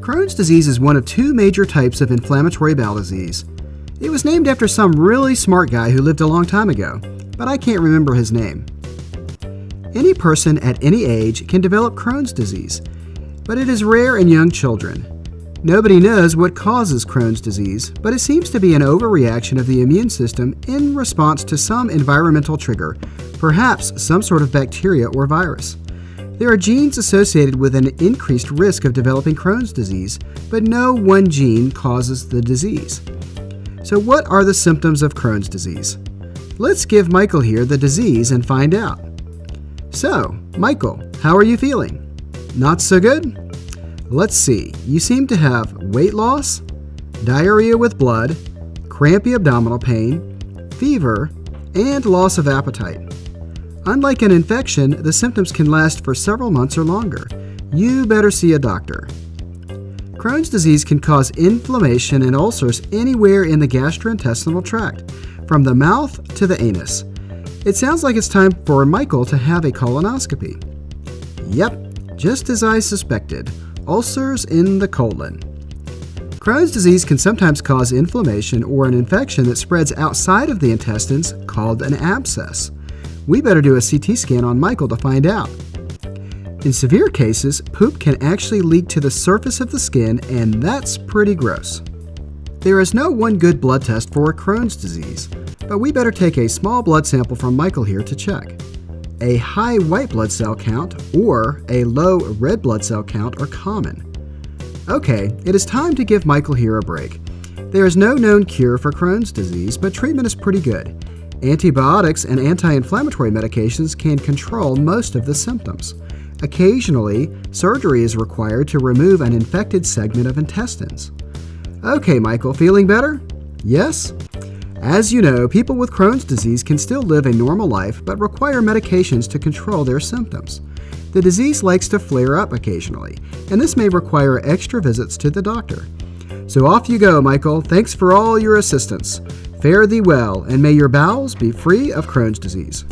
Crohn's disease is one of two major types of inflammatory bowel disease. It was named after some really smart guy who lived a long time ago, but I can't remember his name. Any person at any age can develop Crohn's disease, but it is rare in young children. Nobody knows what causes Crohn's disease, but it seems to be an overreaction of the immune system in response to some environmental trigger, perhaps some sort of bacteria or virus. There are genes associated with an increased risk of developing Crohn's disease, but no one gene causes the disease. So what are the symptoms of Crohn's disease? Let's give Michael here the disease and find out. So, Michael, how are you feeling? Not so good? Let's see, you seem to have weight loss, diarrhea with blood, crampy abdominal pain, fever, and loss of appetite. Unlike an infection, the symptoms can last for several months or longer. You better see a doctor. Crohn's disease can cause inflammation and ulcers anywhere in the gastrointestinal tract, from the mouth to the anus. It sounds like it's time for Michael to have a colonoscopy. Yep, just as I suspected. Ulcers in the colon. Crohn's disease can sometimes cause inflammation or an infection that spreads outside of the intestines called an abscess. We better do a CT scan on Michael to find out. In severe cases, poop can actually leak to the surface of the skin, and that's pretty gross. There is no one good blood test for Crohn's disease, but we better take a small blood sample from Michael here to check. A high white blood cell count or a low red blood cell count are common. Okay, it is time to give Michael here a break. There is no known cure for Crohn's disease, but treatment is pretty good. Antibiotics and anti-inflammatory medications can control most of the symptoms. Occasionally, surgery is required to remove an infected segment of intestines. Okay, Michael, feeling better? Yes? As you know, people with Crohn's disease can still live a normal life but require medications to control their symptoms. The disease likes to flare up occasionally, and this may require extra visits to the doctor. So off you go, Michael. Thanks for all your assistance. Fare thee well, and may your bowels be free of Crohn's disease.